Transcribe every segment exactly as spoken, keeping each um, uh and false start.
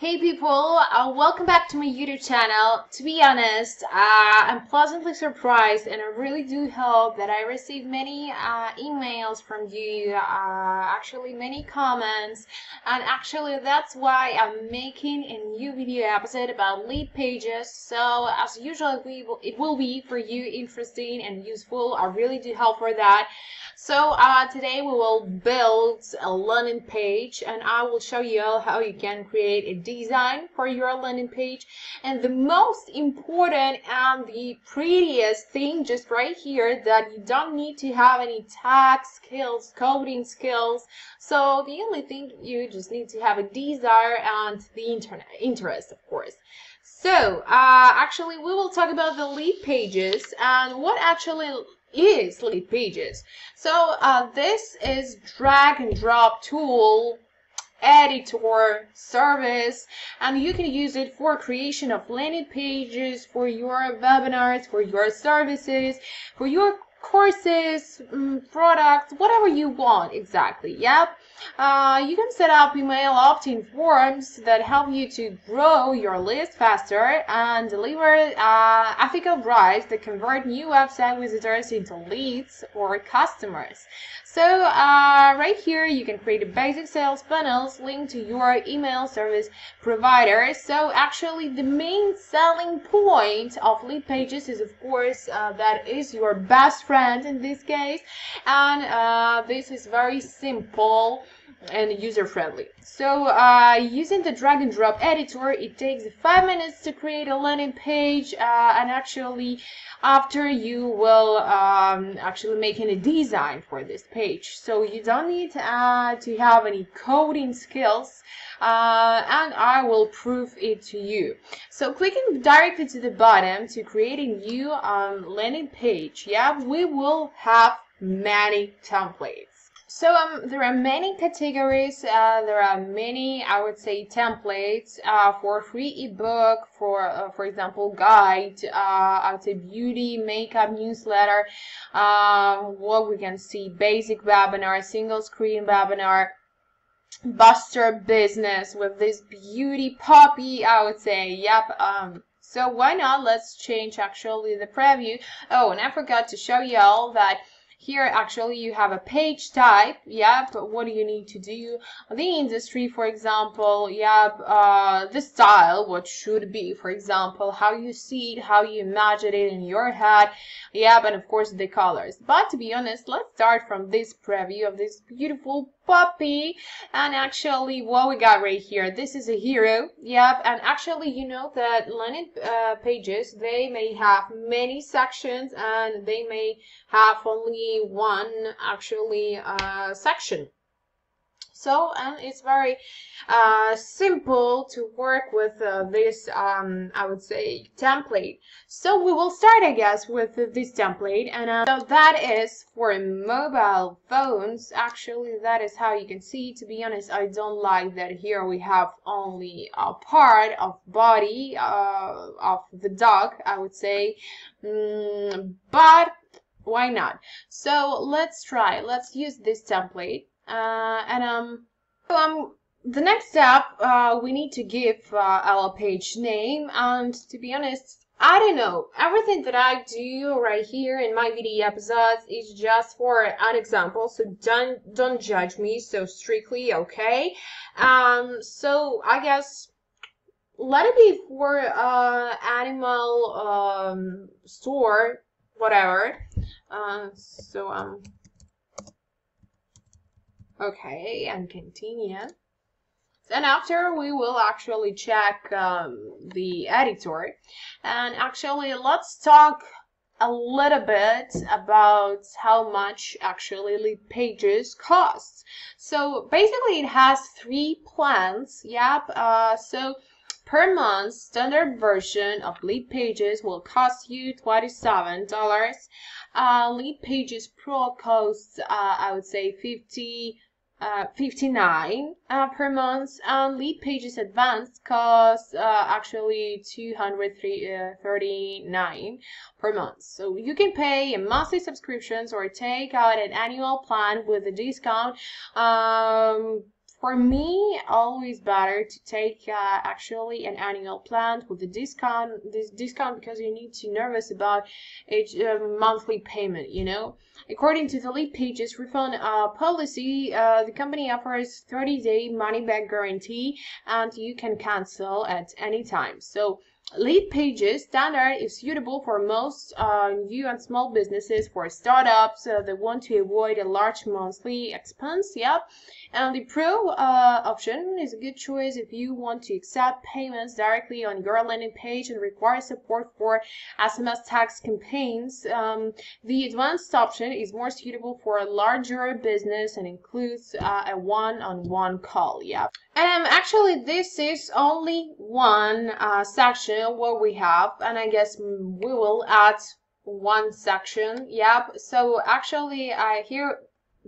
Hey people, uh, welcome back to my YouTube channel. To be honest, uh, I'm pleasantly surprised, and I really do hope that I receive many uh, emails from you, uh, actually many comments, and actually that's why I'm making a new video episode about lead pages. So as usual, we will, it will be for you interesting and useful. I really do hope for that. So uh, today we will build a landing page, and I will show you all how you can create a design for your landing page. And the most important and the prettiest thing just right here, that you don't need to have any tech skills, coding skills. So the only thing you just need to have a desire and the internet interest, of course. So uh, actually we will talk about the lead pages and what actually is lead pages. So uh, this is drag and drop tool, editor, service, and you can use it for creation of landing pages, for your webinars, for your services, for your courses, um, products, whatever you want exactly. Yep. Uh, you can set up email opt-in forms that help you to grow your list faster and deliver uh, ethical drives that convert new website visitors into leads or customers. So uh, right here you can create a basic sales funnels linked to your email service provider. So actually the main selling point of lead pages is, of course, uh, that is your best friend in this case, and uh, this is very simple and user-friendly. So uh, using the drag and drop editor, it takes five minutes to create a landing page, uh, and actually after you will um, actually making a design for this page. So you don't need uh, to have any coding skills, uh, and I will prove it to you. So clicking directly to the bottom to create a new um, landing page, yeah, we will have many templates. So um, there are many categories, uh, there are many, I would say, templates uh, for free ebook, for uh, for example, guide, uh, I would say beauty, makeup, newsletter, uh, what we can see, basic webinar, single screen webinar, buster business with this beauty puppy, I would say, yep. Um, so why not, let's change actually the preview. Oh, and I forgot to show you all that here actually you have a page type, yep, what do you need to do, the industry, for example, yep, uh, the style, what should be, for example, how you see it, how you imagine it in your head, yep, and of course the colors. But to be honest, let's start from this preview of this beautiful puppy, and actually what we got right here, this is a hero, yep, and actually you know that landing uh, pages, they may have many sections and they may have only one actually uh, section. So and it's very uh, simple to work with uh, this um, I would say template. So we will start, I guess, with this template, and uh, so that is for mobile phones. Actually that is how you can see. To be honest, I don't like that here we have only a part of body uh, of the dog, I would say, mm, but why not? So let's try, let's use this template, uh, and um, so, um the next step, uh, we need to give uh, our page name. And to be honest, I don't know, everything that I do right here in my video episodes is just for an example, so don't don't judge me so strictly, okay? Um so I guess let it be for uh animal um store, whatever. Uh, so um okay, and continue. Then after we will actually check um, the editor, and actually let's talk a little bit about how much actually lead pages costs. So basically it has three plans, yep. Uh, so per month, standard version of lead pages will cost you twenty-seven dollars. Uh, lead pages pro costs, uh, I would say, fifty, uh, fifty-nine dollars uh, per month. And lead pages advanced costs uh, actually two hundred thirty-nine dollars per month. So you can pay a monthly subscriptions or take out an annual plan with a discount. Um, For me, always better to take uh, actually an annual plan with a discount. This discount because you need to nervous about each uh, monthly payment, you know. According to the Leadpages refund uh, policy, uh, the company offers thirty day money back guarantee, and you can cancel at any time. So Leadpages standard is suitable for most uh, new and small businesses, for startups uh, that want to avoid a large monthly expense. Yep, and the pro uh, option is a good choice if you want to accept payments directly on your landing page and require support for S M S text campaigns. Um, the advanced option is more suitable for a larger business and includes uh, a one-on-one call. Yep, and um, actually this is only one uh, section. What we have, and I guess we will add one section. Yep, so actually I uh, here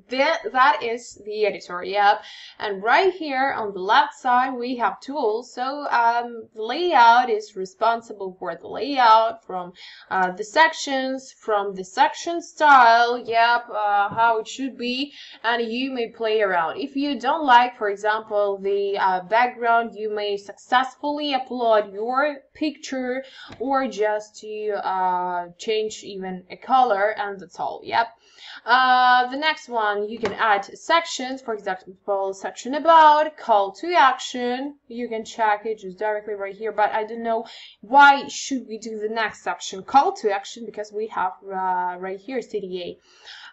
that that is the editor. Yep, and right here on the left side we have tools. So um the layout is responsible for the layout from uh, the sections, from the section style. Yep, uh, how it should be, and you may play around. If you don't like, for example, the uh, background, you may successfully upload your picture or just to uh, change even a color, and that's all. Yep, uh, the next one, you can add sections, for example, section about, call to action. You can check it just directly right here, but I don't know why should we do the next section, call to action, because we have uh, right here C D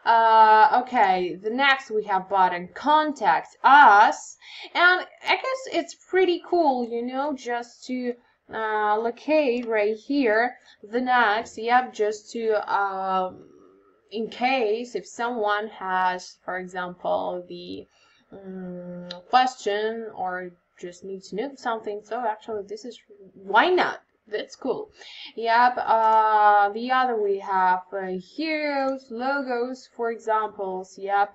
A. Uh, okay, the next we have button, contact us, and I guess it's pretty cool, you know, just to uh, locate right here the next. Yep, just to um, in case if someone has, for example, the um, question or just needs to know something. So actually this is, why not? That's cool. Yep, uh, the other we have uh, heroes, logos, for examples. Yep,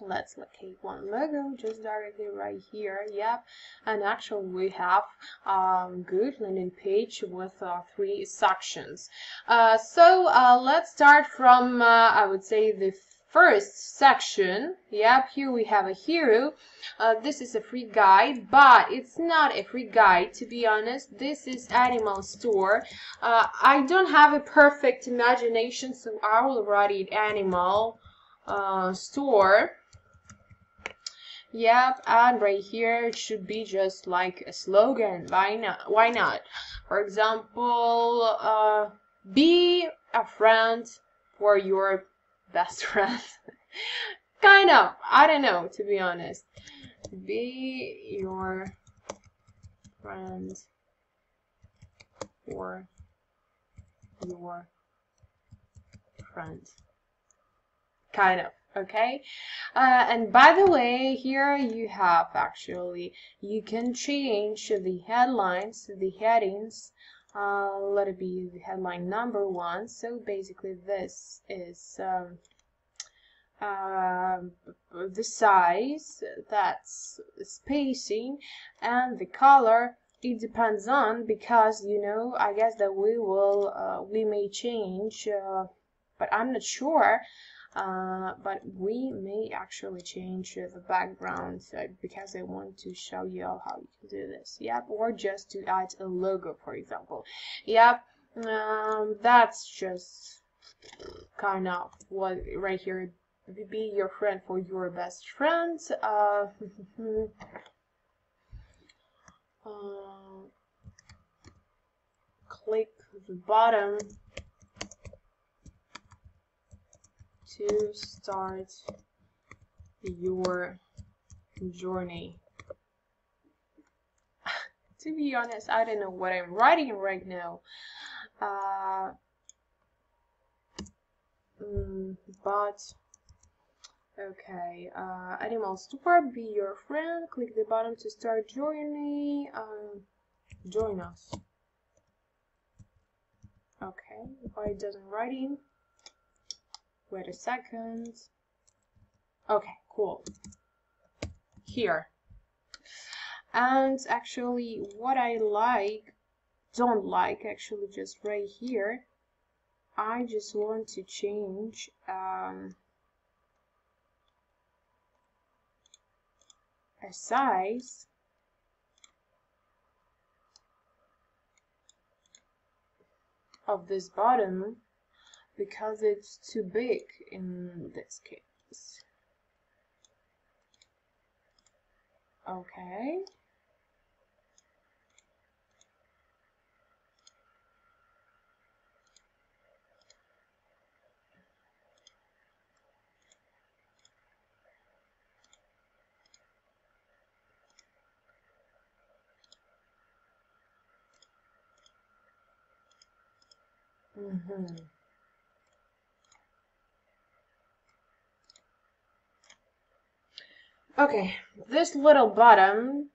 let's locate one logo just directly right here. Yep, and actually we have um good landing page with uh, three sections. Uh so uh let's start from uh, I would say the first section. Yep, here we have a hero. Uh, this is a free guide, but it's not a free guide, to be honest. This is animal store. uh I don't have a perfect imagination, so I will write it animal uh store. Yep, and right here it should be just like a slogan. Why not? Why not? For example, uh, be a friend for your best friend. Kind of. I don't know, to be honest. Be your friend for your friend. Kind of. Okay, uh, and by the way, here you have actually, you can change the headlines, the headings. Uh, let it be the headline number one. So basically this is um, uh, the size, that's spacing, and the color. It depends on, because you know, I guess that we will uh, we may change, uh, but I'm not sure. Uh, but we may actually change uh, the background, so, because I want to show you all how you can do this. Yep, or just to add a logo, for example. Yep, um, that's just kind of what right here. Be your friend for your best friend. Uh, uh, click the bottom to start your journey. To be honest, I don't know what I'm writing right now. Uh, mm, but okay, uh, animal store, be your friend, click the button to start journey. Uh, join us. Okay, why it doesn't write in? Wait a second. Okay, cool. Here. And actually what I like, don't like, actually just right here, I just want to change um, a size of this bottom because it's too big in this case. Okay. Mm-hmm. Okay, this little bottom,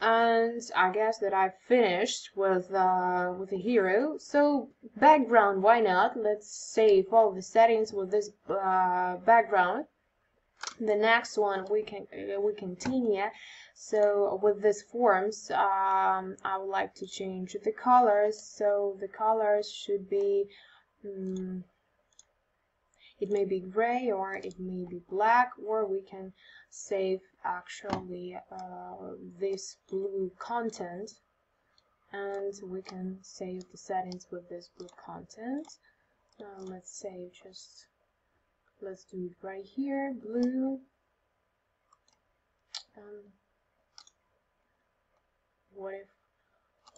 and I guess that I finished with uh, with the hero. So background, why not? Let's save all the settings with this uh, background. The next one we can uh, we continue. So with these forms, um, I would like to change the colors. So the colors should be. Um, It may be gray, or it may be black, or we can save actually uh, this blue content, and we can save the settings with this blue content. Now let's save just, let's do it right here, blue. Um, what if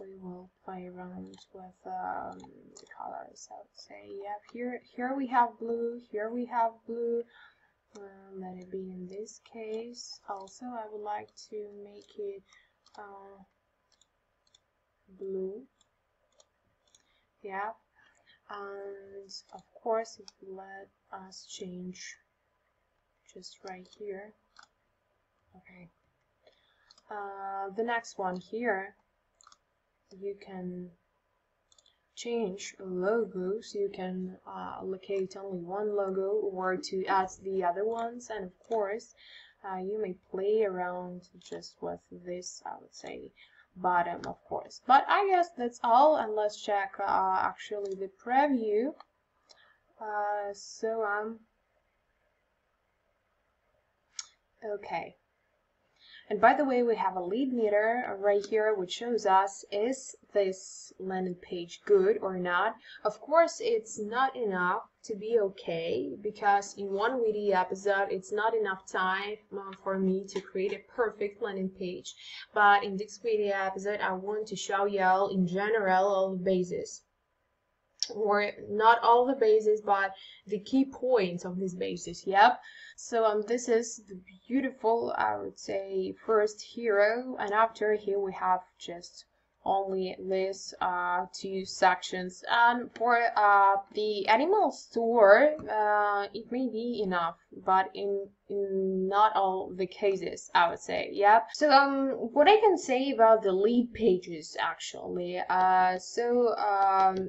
we will play around with um, the colors? I would say, yeah, here here we have blue, here we have blue. Uh, let it be in this case. Also, I would like to make it uh, blue. Yeah, and of course, let us change just right here. Okay. Uh, the next one here. You can change logos. You can uh, allocate only one logo or to add the other ones, and of course uh, you may play around just with this, I would say, bottom, of course. But I guess that's all, and let's check uh, actually the preview. Uh, so I'm um, okay. And by the way, we have a lead meter right here, which shows us, is this landing page good or not? Of course, it's not enough to be okay, because in one video episode, it's not enough time for me to create a perfect landing page. But in this video episode, I want to show y'all in general all the bases. Or not all the bases, but the key points of these bases, yep. So um, this is the beautiful, I would say, first hero, and after here we have just only these uh, two sections. And for uh, the animal store, uh, it may be enough, but in, in not all the cases, I would say, yep. So um, what I can say about the lead pages, actually, uh, so um.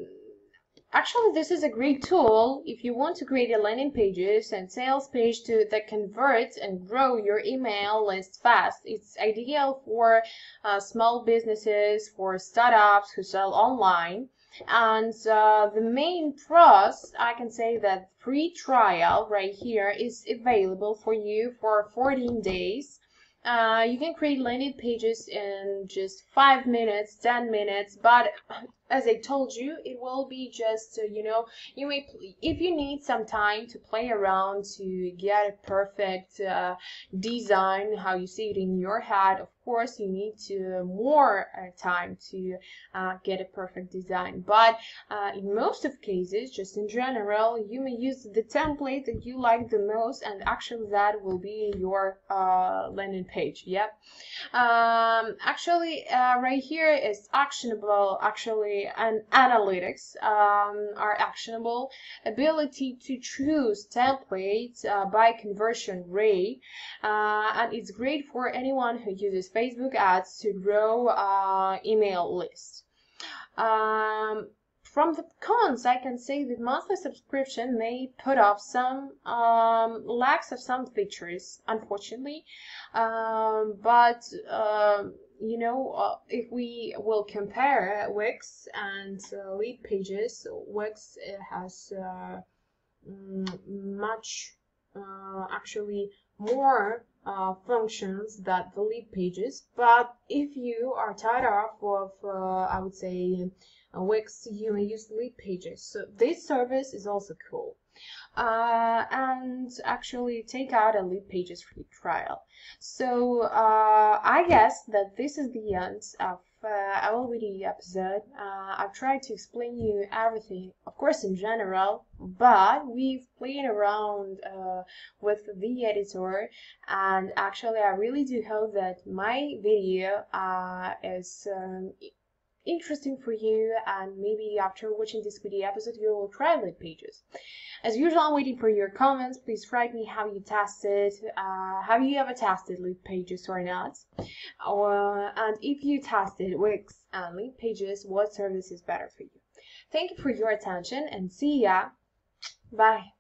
Actually, this is a great tool if you want to create a landing pages and sales page to, that converts and grow your email list fast. It's ideal for uh, small businesses, for startups who sell online. And uh, the main pros, I can say that free trial right here is available for you for fourteen days. Uh, you can create landing pages in just five minutes, ten minutes, but as I told you, it will be just, uh, you know, you may, if you need some time to play around to get a perfect uh, design, how you see it in your head, of course, you need to more uh, time to uh, get a perfect design. But uh, in most of cases, just in general, you may use the template that you like the most, and actually that will be your uh, landing page, yep. Um, actually, uh, right here is actionable, actually, and analytics um, are actionable. Ability to choose templates uh, by conversion rate, uh, and it's great for anyone who uses Facebook ads to grow uh, email lists. Um, From the cons, I can say that monthly subscription may put off some um, lacks of some features, unfortunately. Um, but, uh, you know, uh, if we will compare Wix and uh, Leadpages, Wix has uh, much, uh, actually, more uh, functions that the lead pages. But if you are tired of, of uh, I would say, uh, Wix, you may use lead pages. So this service is also cool. Uh, and actually take out a Leadpages free trial. So uh, I guess that this is the end of uh, our video episode. Uh, I've tried to explain you everything, of course in general, but we've played around uh, with the editor, and actually I really do hope that my video uh, is um, interesting for you, and maybe after watching this video episode you will try Leadpages. As usual, I'm waiting for your comments. Please write me how you tested, uh, have you ever tested Leadpages or not, or, and if you tested Wix and Leadpages, what service is better for you. Thank you for your attention and see ya. Bye.